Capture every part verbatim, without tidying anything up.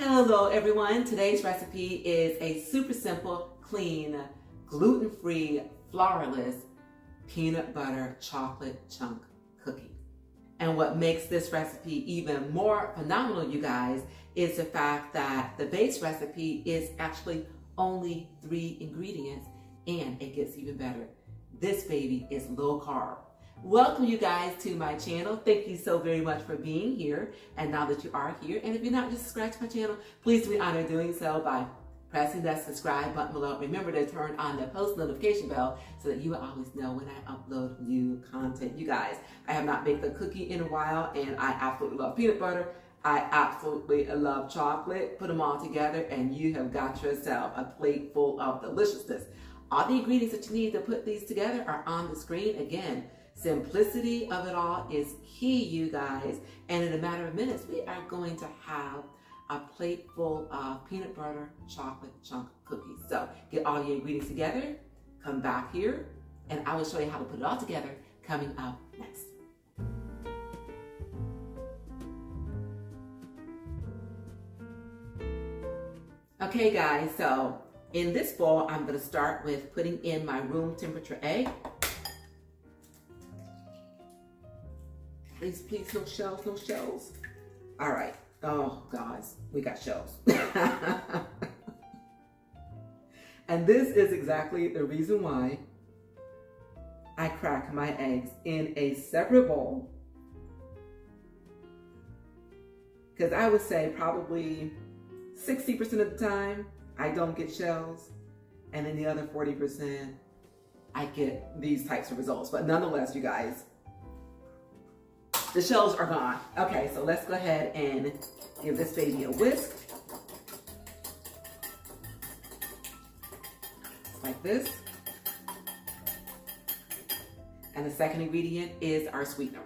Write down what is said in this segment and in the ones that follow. Hello everyone, today's recipe is a super simple, clean, gluten-free, flourless peanut butter chocolate chunk cookie. And what makes this recipe even more phenomenal, you guys, is the fact that the base recipe is actually only three ingredients, and it gets even better. This baby is low carb. Welcome you guys to my channel. Thank you so very much for being here. And now that you are here, and if you're not just subscribed to my channel, please do me honor doing so by pressing that subscribe button below. Remember to turn on the post notification bell so that you will always know when I upload new content. You guys, I have not baked a cookie in a while, and I absolutely love peanut butter. I absolutely love chocolate. Put them all together and you have got yourself a plate full of deliciousness. All the ingredients that you need to put these together are on the screen again. Simplicity of it all is key, you guys. And in a matter of minutes, we are going to have a plate full of peanut butter chocolate chunk cookies. So get all your ingredients together, come back here, and I will show you how to put it all together coming up next. Okay guys, so in this bowl, I'm gonna start with putting in my room temperature egg. Please, please, no shells, no shells. All right. Oh, guys, we got shells. And this is exactly the reason why I crack my eggs in a separate bowl. Because I would say probably sixty percent of the time, I don't get shells. And then the other forty percent, I get these types of results. But nonetheless, you guys, the shells are gone. Okay, so let's go ahead and give this baby a whisk. Just like this. And the second ingredient is our sweetener.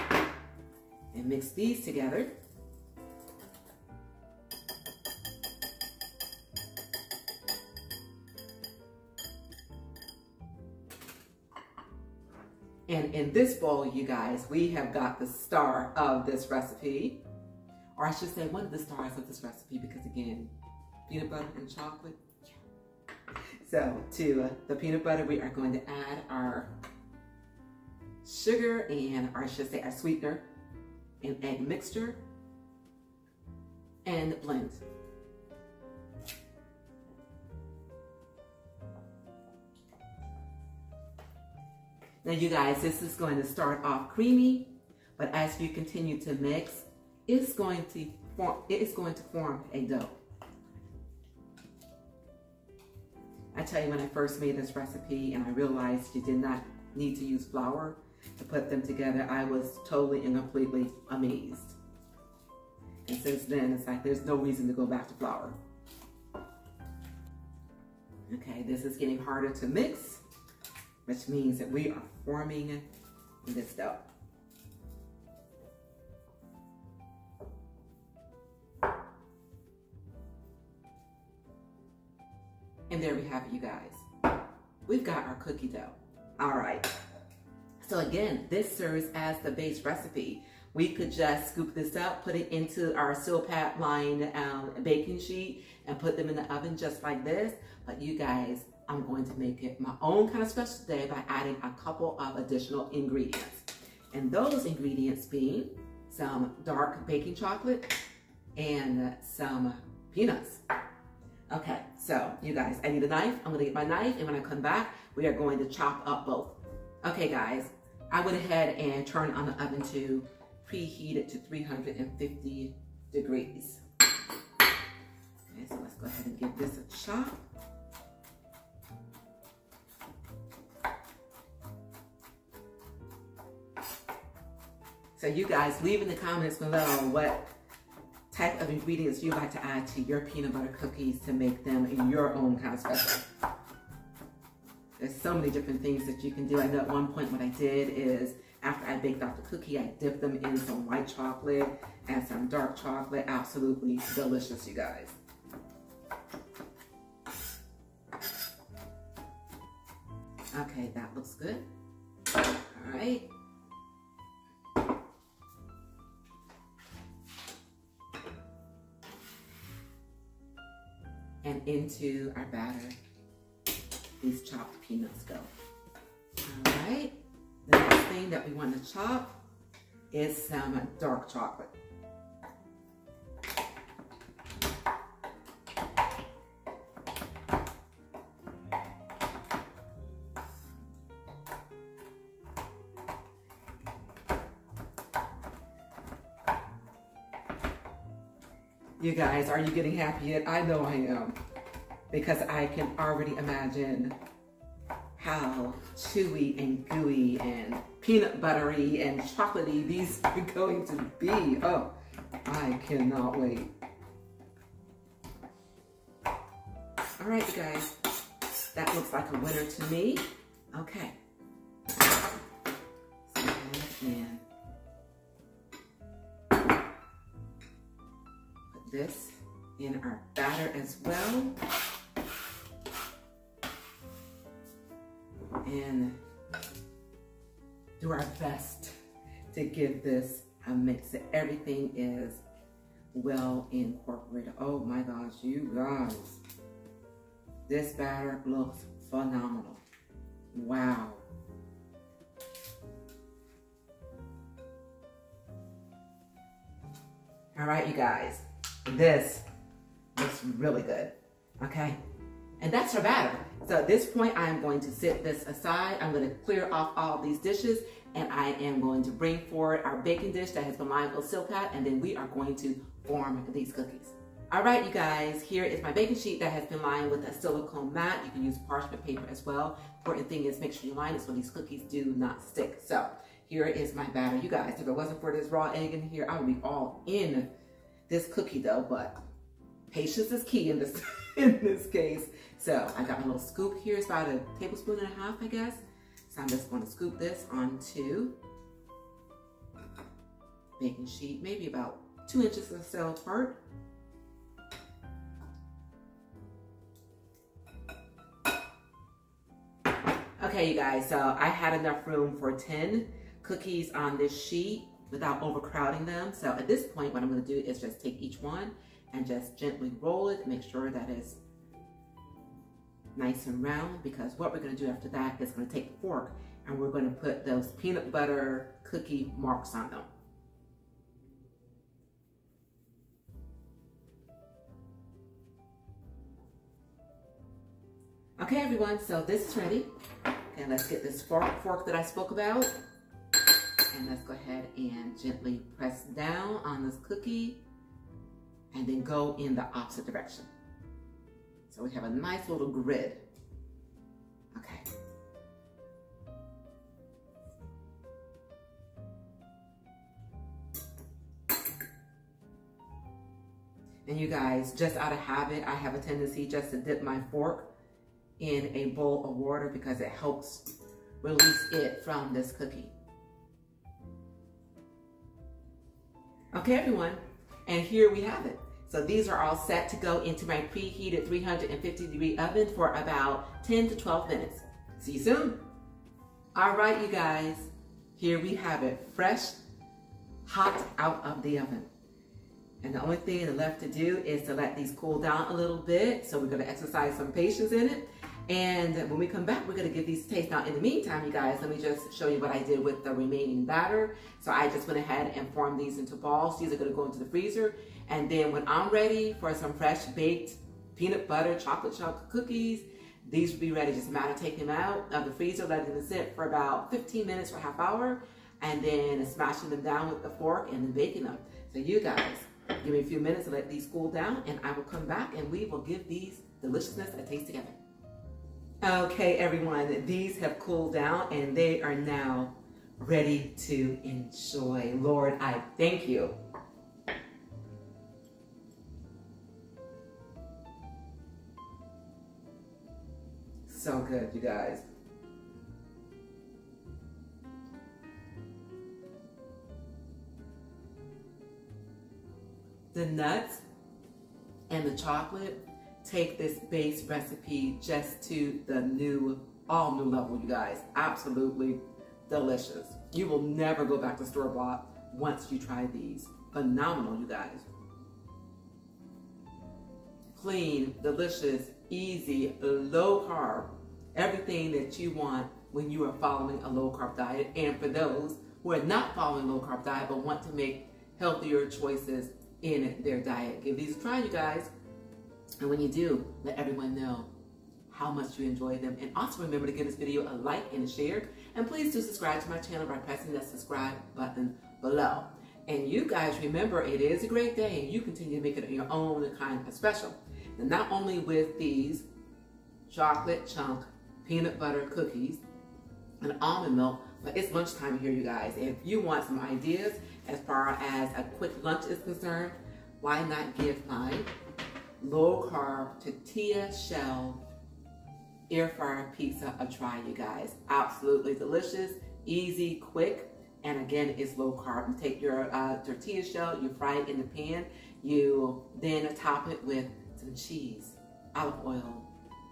And mix these together. And in this bowl, you guys, we have got the star of this recipe, or I should say one of the stars of this recipe, because again, peanut butter and chocolate. Yeah. So to the peanut butter, we are going to add our sugar and, or I should say our sweetener and egg mixture and blend. Now you guys, this is going to start off creamy, but as you continue to mix, it's going to form, it is going to form a dough. I tell you, when I first made this recipe and I realized you did not need to use flour to put them together, I was totally and completely amazed. And since then, it's like there's no reason to go back to flour. Okay, this is getting harder to mix, which means that we are forming this dough. And there we have it, you guys. We've got our cookie dough. All right. So again, this serves as the base recipe. We could just scoop this up, put it into our Silpat lined um, baking sheet and put them in the oven just like this. But you guys, I'm going to make it my own kind of special today by adding a couple of additional ingredients. And those ingredients being some dark baking chocolate and some peanuts. Okay, so you guys, I need a knife. I'm gonna get my knife, and when I come back, we are going to chop up both. Okay guys, I went ahead and turned on the oven to preheat it to three hundred fifty degrees. Okay, so let's go ahead and give this a chop. So you guys, leave in the comments below what type of ingredients you like to add to your peanut butter cookies to make them your own kind of special. There's so many different things that you can do. I know at one point what I did is after I baked out the cookie, I dipped them in some white chocolate and some dark chocolate. Absolutely delicious, you guys. Okay, that looks good. All right. and into our batter these chopped peanuts go. All right, the next thing that we want to chop is some dark chocolate. You guys, are you getting happy yet? I know I am, because I can already imagine how chewy and gooey and peanut buttery and chocolatey these are going to be. Oh, I cannot wait. All right, you guys, that looks like a winner to me. Okay. And put this in our batter as well. And do our best to give this a mix so everything is well incorporated. Oh my gosh, you guys, this batter looks phenomenal. Wow. All right, you guys, this looks really good. Okay, and that's our batter. So at this point, I'm going to set this aside. I'm going to clear off all these dishes, and I am going to bring forward our baking dish that has been lined with Silpat, and then we are going to form these cookies. All right, you guys, here is my baking sheet that has been lined with a silicone mat. You can use parchment paper as well. Important thing is make sure you line it so these cookies do not stick. So here is my batter. You guys, if it wasn't for this raw egg in here, I would be all in this cookie dough, but patience is key in this, in this case. So I got my little scoop here. It's about a tablespoon and a half, I guess. So I'm just going to scoop this onto baking sheet, maybe about two inches or so apart. Okay, you guys, so I had enough room for ten cookies on this sheet without overcrowding them. So at this point, what I'm going to do is just take each one and just gently roll it, make sure that it's nice and round, because what we're gonna do after that is gonna take a fork and we're gonna put those peanut butter cookie marks on them. Okay, everyone, so this is ready. Okay, let's get this fork, fork that I spoke about, and let's go ahead and gently press down on this cookie and then go in the opposite direction. So we have a nice little grid. Okay. And you guys, just out of habit, I have a tendency just to dip my fork in a bowl of water because it helps release it from this cookie. Okay, everyone. And here we have it. So these are all set to go into my preheated three hundred fifty degree oven for about ten to twelve minutes. See you soon. All right, you guys, here we have it, fresh, hot out of the oven. And the only thing left to do is to let these cool down a little bit. So we're gonna exercise some patience in it. And when we come back, we're gonna give these a taste. Now in the meantime, you guys, let me just show you what I did with the remaining batter. So I just went ahead and formed these into balls. These are gonna go into the freezer. And then when I'm ready for some fresh baked peanut butter, chocolate chocolate cookies, these will be ready. Just a matter of taking them out of the freezer, letting them sit for about fifteen minutes or a half hour, and then smashing them down with the fork and then baking them. So you guys, give me a few minutes to let these cool down, and I will come back and we will give these deliciousness a taste together. Okay, everyone, these have cooled down and they are now ready to enjoy. Lord, I thank you. So good, you guys. The nuts and the chocolate take this base recipe just to the new, all new level, you guys. Absolutely delicious. You will never go back to store-bought once you try these. Phenomenal, you guys. clean, delicious, easy, low carb, everything that you want when you are following a low carb diet. And for those who are not following low carb diet but want to make healthier choices in their diet, give these a try, you guys. And when you do, let everyone know how much you enjoy them. And also remember to give this video a like and a share. And please do subscribe to my channel by pressing that subscribe button below. And you guys, remember, it is a great day and you continue to make it your own kind of special. And not only with these chocolate chunk peanut butter cookies and almond milk, but it's lunchtime here, you guys. And if you want some ideas as far as a quick lunch is concerned, why not give my low carb tortilla shell air fryer pizza a try, you guys. Absolutely delicious, easy, quick, and again, it's low carb. You take your uh, tortilla shell, you fry it in the pan, you then top it with some cheese, olive oil,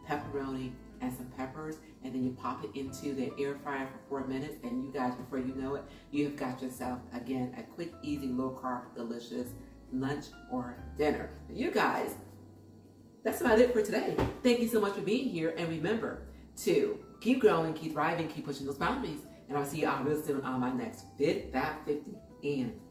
pepperoni, and some peppers, and then you pop it into the air fryer for four minutes, and you guys, before you know it, you have got yourself, again, a quick, easy, low-carb, delicious lunch or dinner. You guys, that's about it for today. Thank you so much for being here, and remember to keep growing, keep thriving, keep pushing those boundaries, and I'll see you all real soon on my next Fit Fab fifty. And